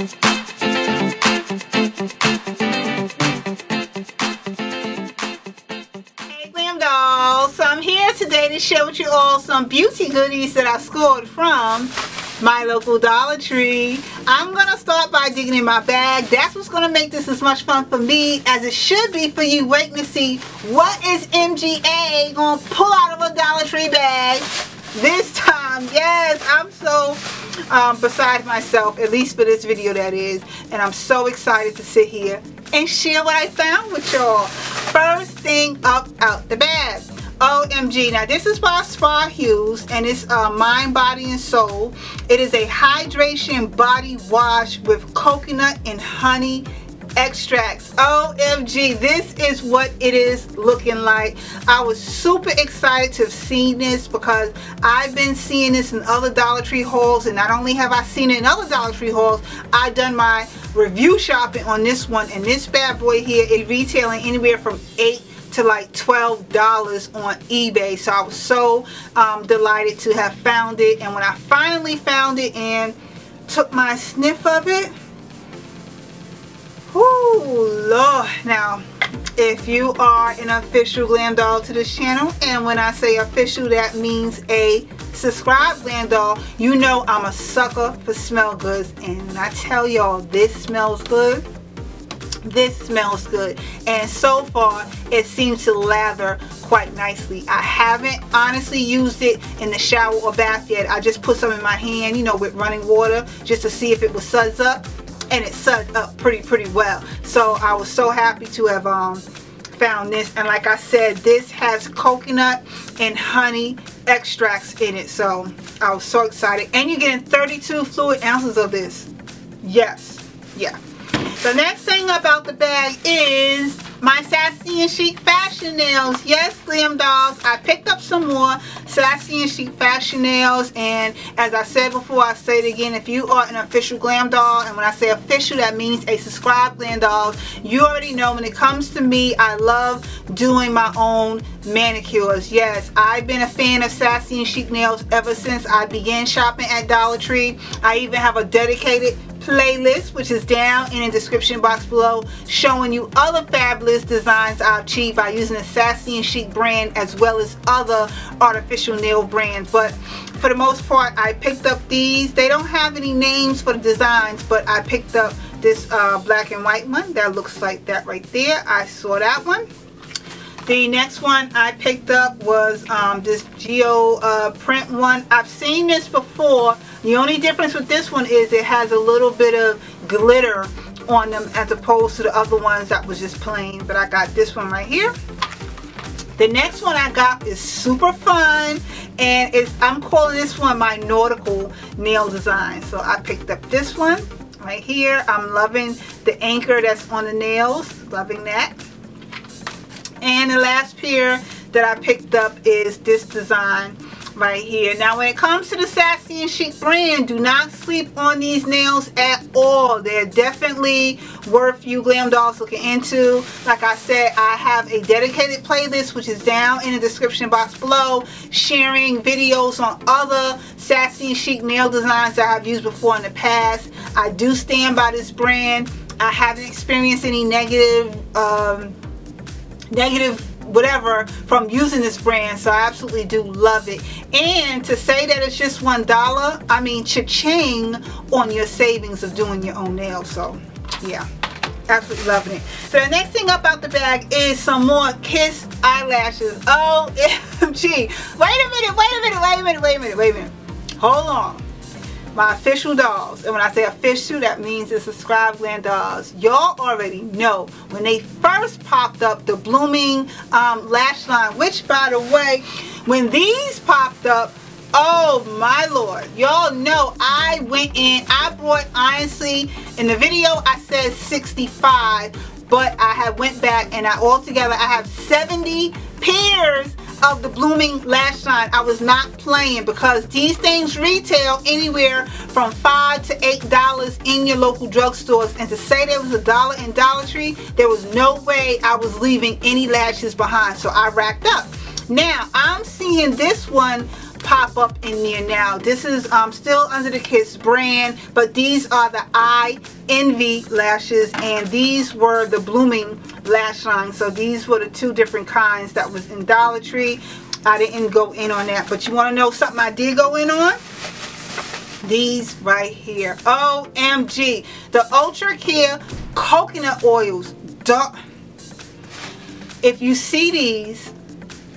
Hey GlamDollz, so I'm here today to share with you all some beauty goodies that I scored from my local Dollar Tree. I'm gonna start by digging in my bag. That's what's gonna make this as much fun for me as it should be for you. Waiting to see what is MGA gonna pull out of a Dollar Tree bag this time. Yes, I'm so beside myself, at least for this video that is, and I'm so excited to sit here and share what I found with y'all. First thing up out the bag. OMG, now this is by Spa Haus, and it's Mind, Body, and Soul. It is a hydration body wash with coconut and honey extracts. OMG, this is what it is looking like. I was super excited to have seen this because I've been seeing this in other Dollar Tree hauls, and not only have I seen it in other Dollar Tree hauls, I've done my review shopping on this one, and this bad boy here is retailing anywhere from $8 to like $12 on eBay. So I was so delighted to have found it, and when I finally found it and took my sniff of it, oh Lord. Now if you are an official GlamDollz to this channel, and when I say official that means a subscribed GlamDollz, you know I'm a sucker for smell goods, and when I tell y'all this smells good, this smells good, and so far it seems to lather quite nicely. I haven't honestly used it in the shower or bath yet. I just put some in my hand, you know, with running water, just to see if it was suds up, and it suds up pretty well. So I was so happy to have found this, and like I said, this has coconut and honey extracts in it, so I was so excited. And you're getting 32 fluid ounces of this. Yes, yeah. The next thing about the bag is my Sassy and Chic fashion nails. Yes, GlamDollz, I picked up some more Sassy and Chic fashion nails, and as I said before, I say it again, if you are an official GlamDollz, and when I say official that means a subscribed GlamDollz, you already know when it comes to me, I love doing my own manicures. Yes, I've been a fan of Sassy and Chic nails ever since I began shopping at Dollar Tree. I even have a dedicated playlist, which is down in the description box below, showing you other fabulous designs I've achieved by using the Sassy and Chic brand as well as other artificial nail brands. But for the most part, I picked up these. They don't have any names for the designs, but I picked up this black and white one that looks like that right there. I saw that one. The next one I picked up was this Geo print one. I've seen this before. The only difference with this one is it has a little bit of glitter on them as opposed to the other ones that was just plain. But I got this one right here. The next one I got is super fun, and I'm calling this one my nautical nail design. So I picked up this one right here. I'm loving the anchor that's on the nails. Loving that. And the last pair that I picked up is this design right here. Now when it comes to the Sassy and Chic brand, do not sleep on these nails at all. They're definitely worth you GlamDollz looking into. Like I said, I have a dedicated playlist which is down in the description box below, sharing videos on other Sassy and Chic nail designs that I've used before in the past. I do stand by this brand. I haven't experienced any negative whatever from using this brand, so I absolutely do love it. And to say that it's just $1, I mean, cha-ching on your savings of doing your own nails. So yeah, absolutely loving it. So the next thing up out the bag is some more Kiss eyelashes. OMG, wait a minute, hold on, my official dolls. And when I say official that means it's subscribed GlamDollz. Y'all already know when they first popped up, the blooming lash line, which by the way, when these popped up, oh my Lord, y'all know I went in, I bought, honestly in the video I said 65, but I have went back and altogether I have 70 pairs of the blooming lash line. I was not playing because these things retail anywhere from $5 to $8 in your local drugstores, and to say there was $1 in Dollar Tree, there was no way I was leaving any lashes behind, so I racked up. Now I'm seeing this one pop up in there now. This is still under the Kiss brand, but these are the Eye Envy lashes, and these were the blooming lash line. So these were the two different kinds that was in Dollar Tree. I didn't go in on that, but you want to know something I did go in on? These right here. OMG, the Ultra Care coconut oils. Duh. If you see these,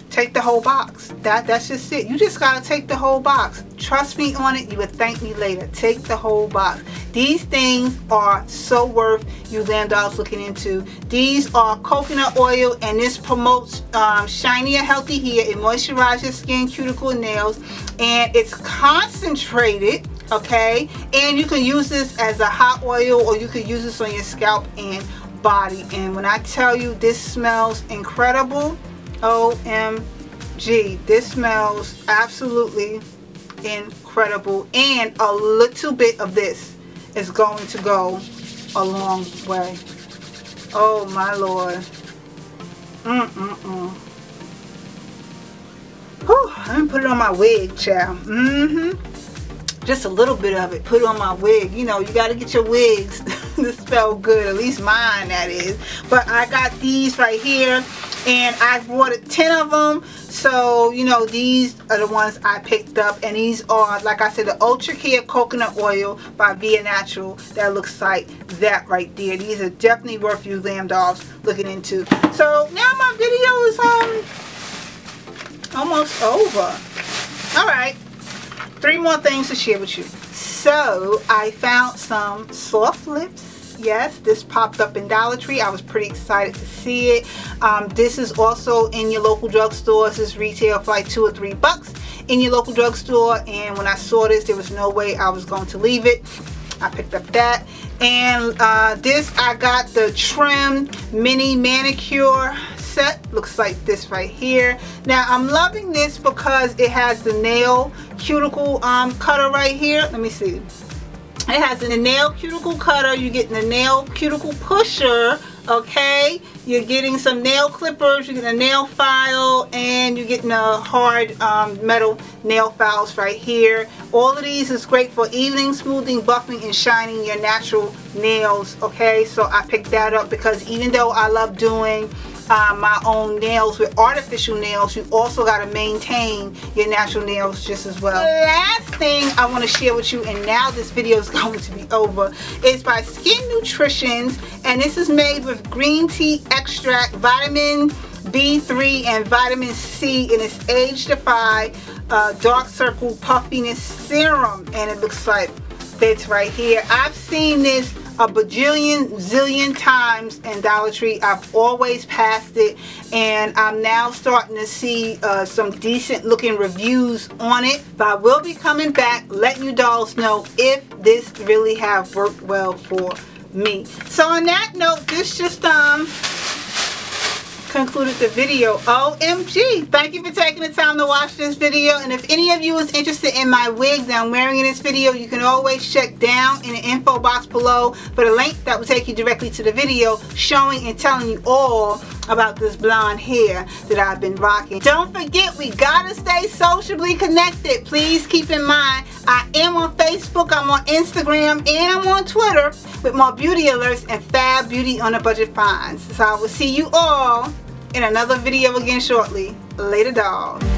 take the whole box. That's just it. You just gotta take the whole box. Trust me on it. You would thank me later. Take the whole box. These things are so worth you GlamDollz looking into. These are coconut oil, and this promotes shinier, healthy hair. It moisturizes your skin, cuticle, and nails, and it's concentrated. Okay, and you can use this as a hot oil, or you can use this on your scalp and body. And when I tell you, this smells incredible. OMG, this smells absolutely incredible, and a little bit of this is going to go a long way. Oh my Lord. Whew, let me put it on my wig, child. Just a little bit of it. Put it on my wig. You know, you got to get your wigs to smell good. At least mine, that is. But I got these right here, and I've ordered 10 of them. So, you know, these are the ones I picked up. And these are, like I said, the Ultra Care Coconut Oil by Via Natural. That looks like that right there. These are definitely worth you GlamDollz looking into. So, now my video is almost over. All right. 3 more things to share with you. So I found some soft lips. Yes, this popped up in Dollar Tree. I was pretty excited to see it. This is also in your local drugstore. This is retail for like $2 or $3 in your local drugstore. And when I saw this, there was no way I was going to leave it. I picked up that. And this, I got the Trim Mini Manicure set. Looks like this right here. Now I'm loving this because it has the nail cuticle cutter right here. Let me see. It has the nail cuticle cutter. You're getting the nail cuticle pusher. Okay, you're getting some nail clippers, you're getting a nail file, and you're getting a hard metal nail files right here. All of these is great for evening, smoothing, buffing, and shining your natural nails. Okay, so I picked that up because even though I love doing my own nails with artificial nails, you also got to maintain your natural nails just as well. The last thing I want to share with you, and now this video is going to be over, is by Skin Nutrition's, and this is made with green tea extract, vitamin B3 and vitamin C, and it's Age Defy Dark Circle Puffiness Serum, and it looks like this right here. I've seen this a bajillion zillion times in Dollar Tree. I've always passed it, and I'm now starting to see some decent looking reviews on it. But I will be coming back letting you dolls know if this really have worked well for me. So on that note, this just concluded the video. OMG, thank you for taking the time to watch this video. And if any of you is interested in my wig that I'm wearing in this video, you can always check down in the info box below for the link that will take you directly to the video showing and telling you all about this blonde hair that I've been rocking. Don't forget, we gotta stay socially connected. Please keep in mind, I am on Facebook, I'm on Instagram, and I'm on Twitter with more beauty alerts and fab beauty on a budget finds. So I will see you all in another video again shortly. Later, dolls.